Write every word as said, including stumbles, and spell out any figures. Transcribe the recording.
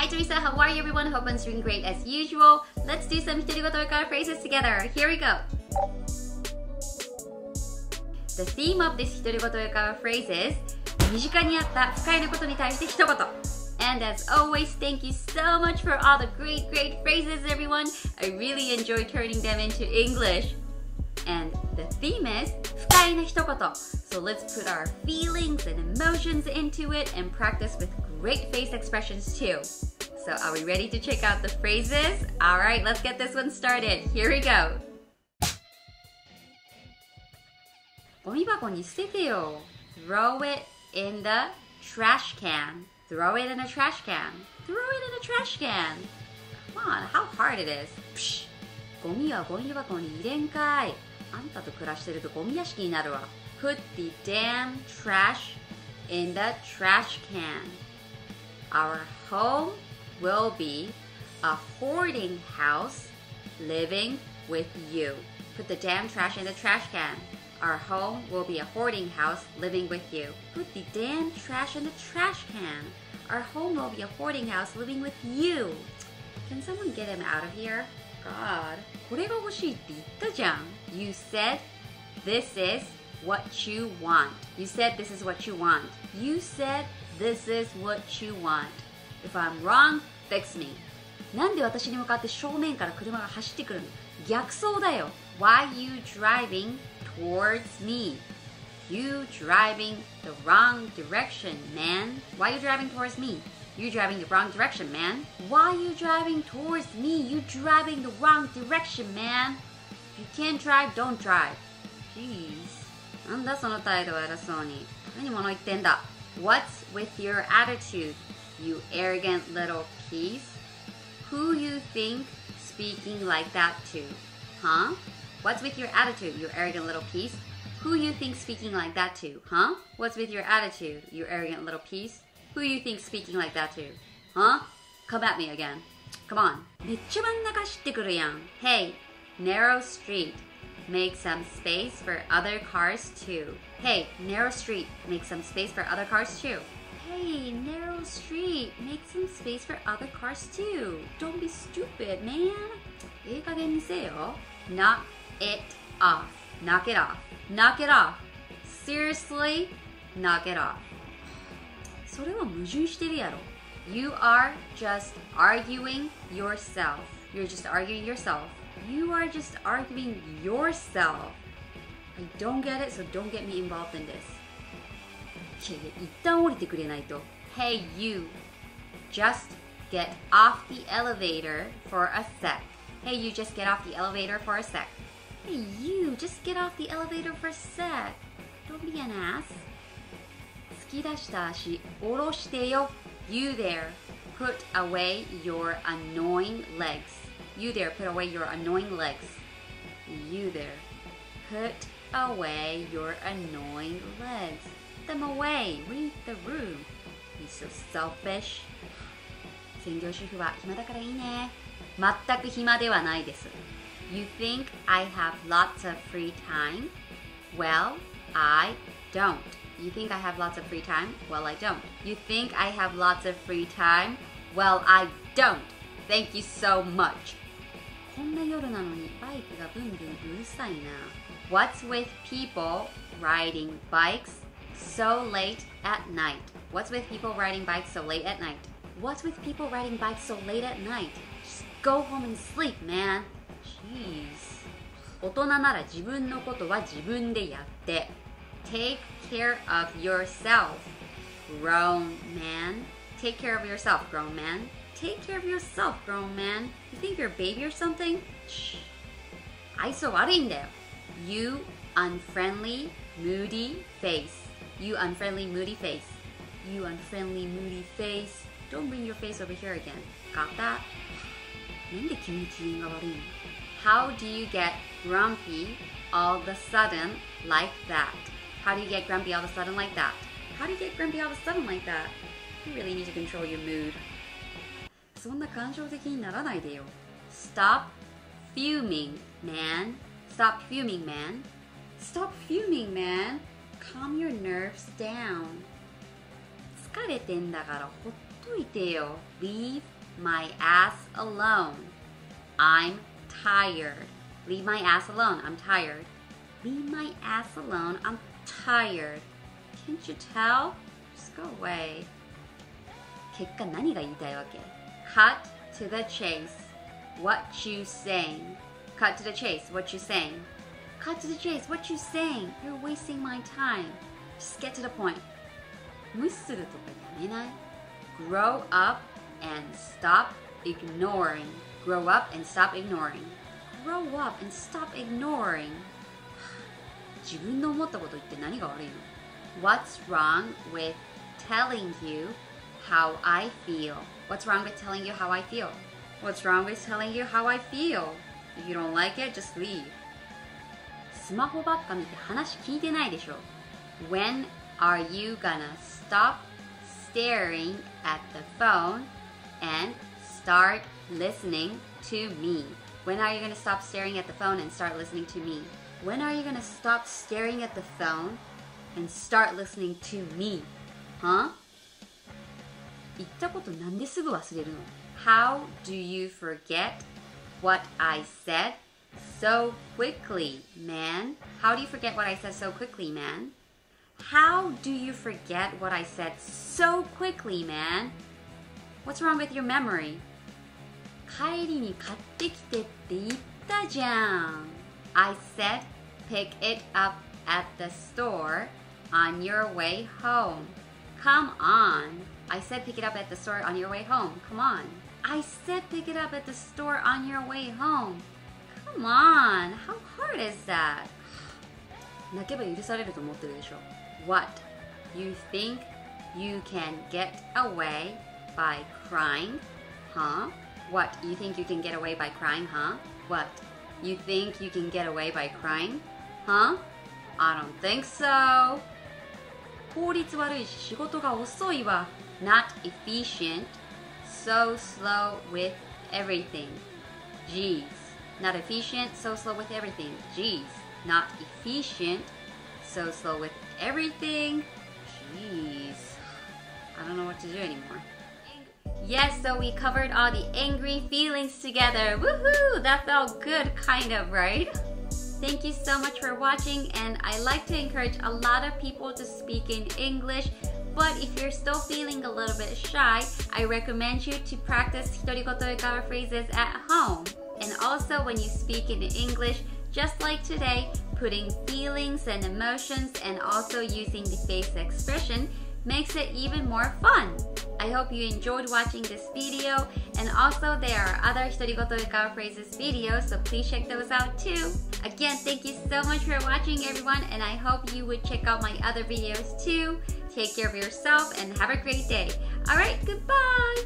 Hi Teresa, how are you everyone? Hope I'm doing great as usual. Let's do some Hitorigoto Yokai Phrases together. Here we go! The theme of this Hitorigoto Yokai Phrase is 身近にあった不快なことに対して一言 And as always, thank you so much for all the great, great phrases everyone. I really enjoy turning them into English. And the theme is 不快な一言 So let's put our feelings and emotions into it and practice with great face expressions too. So are we ready to check out the phrases? Alright, let's get this one started. Here we go! ゴミ箱に捨ててよ Throw it in the trash can. Throw it in a trash can. Throw it in a trash can. Come on, how hard it is. Psh! ゴミはゴミ箱に入れんかい。あんたと暮らしてるとゴミ屋敷になるわ。Put the damn trash in the trash can. Our home will be a hoarding house living with you. Put the damn trash in the trash can. Our home will be a hoarding house living with you. Put the damn trash in the trash can. Our home will be a hoarding house living with you. Can someone get him out of here? God. これが欲しいって言ったじゃん. You said this is what you want. You said this is what you want. You said this is what you want. If I'm wrong, fix me. なんで私に向かって正面から車が走ってくるの? 逆走だよ. Why you driving?Towards me. You driving the wrong direction, man. Why you driving towards me? You driving the wrong direction, man. Why you driving towards me? You driving the wrong direction, man. If you can't drive, don't drive. Jeez. なんだその態度偉そうに。何物言ってんだ。What's with your attitude, you arrogant little piece? Who you think speaking like that to? Huh?What's with your attitude, you arrogant little piece? Who you think speaking like that to, huh? What's with your attitude, you arrogant little piece? Who you think speaking like that to, huh? Come at me again. Come on. めっちゃ真ん中走ってくるやん。Hey, narrow street. Make some space for other cars too. Hey, narrow street. Make some space for other cars too. Hey, narrow street. Make some space for other cars too. Don't be stupid, man. いい加減にせよ。Not it off. Knock it off. Knock it off. Seriously, knock it off. それは矛盾してるやろ。You are just arguing yourself. You're just arguing yourself. You are just arguing yourself. I don't get it, so don't get me involved in this. いやいや、一旦降りてくれないと。Hey, you. Just get off the elevator for a sec.Hey, you just get off the elevator for a sec. Hey, you just get off the elevator for a sec. Don't be an ass. 突き出した足、下ろしてよ。You there, put away your annoying legs. You there, put away your annoying legs. You there, put away your annoying legs. Put them away. Read the room. You're so selfish. 専業主婦は暇だからいいね。全く暇ではないです。You think I have lots of free time? Well, I don't. You think I have lots of free time? Well, I don't. You think I have lots of free time? Well, I don't. Thank you so much. こんな夜なのにバイクがブンブンうるさいな。What's with people riding bikes so late at night? What's with people riding bikes so late at night? What's with people riding bikes so late at night?Go home and sleep, man. Jeez. 大人なら自分のことは自分でやって。Take care of yourself, grown man. Take care of yourself, grown man. Take care of yourself, grown man. You think you're a baby or something? Shh. 愛想悪いんだよ。You unfriendly, moody face. You unfriendly, moody face. You unfriendly, moody face. Don't bring your face over here again. Got that?なんで君の機嫌が悪いの? How do you get grumpy all of a sudden like that? How do you get grumpy all of a sudden like that? How do you get grumpy all of a sudden like that? You really need to control your mood. そんな感情的にならないでよ。Stop fuming, man. Stop fuming, man. Stop fuming, man. Calm your nerves down. 疲れてんだからほっ Yakuiteo, leave my ass alone. I'm tired. Leave my ass alone. I'm tired. Leave my ass alone. I'm tired. Can't you tell? Just go away. Cut to the chase. What you saying? Cut to the chase. What you saying? Cut to the chase. What you saying? You're wasting my time. Just get to the point. Grow up and stop ignoring. Grow up and stop ignoring. Grow up and stop ignoring. What's wrong with telling you how I feel? What's wrong with telling you how I feel? What's wrong with telling you how I feel? If you don't like it, just leave. When are you gonna stop staring at the phone and start listening to me? When are you gonna stop staring at the phone and start listening to me? When are you gonna stop staring at the phone and start listening to me? Huh? How do you forget what I said so quickly, man? How do you forget what I said so quickly, man? How do you forget what I said so quickly, man? What's wrong with your memory? I said pick it up at the store on your way home. Come on. I said pick it up at the store on your way home. Come on. I said pick it up at the store on your way home. Come on. How hard is that? What? You think you can get away by crying? Huh? What? You think you can get away by crying? Huh? What? You think you can get away by crying? Huh? I don't think so. Not efficient. So slow with everything. Jeez. Not efficient. So slow with everything. Jeez. Not efficient. So slow with everything. Jeez. I don't know what to do anymore. Yes, so we covered all the angry feelings together. Woohoo! That felt good, kind of, right? Thank you so much for watching, and I like to encourage a lot of people to speak in English, but if you're still feeling a little bit shy, I recommend you to practice Hitorigoto Yokai Phrases at home. And also when you speak in English, just like today, putting feelings and emotions and also using the face expression makes it even more fun. I hope you enjoyed watching this video, and also there are other Hitorigoto Yokai Phrases videos, so please check those out too. Again, thank you so much for watching everyone, and I hope you would check out my other videos too. Take care of yourself and have a great day. Alright, goodbye!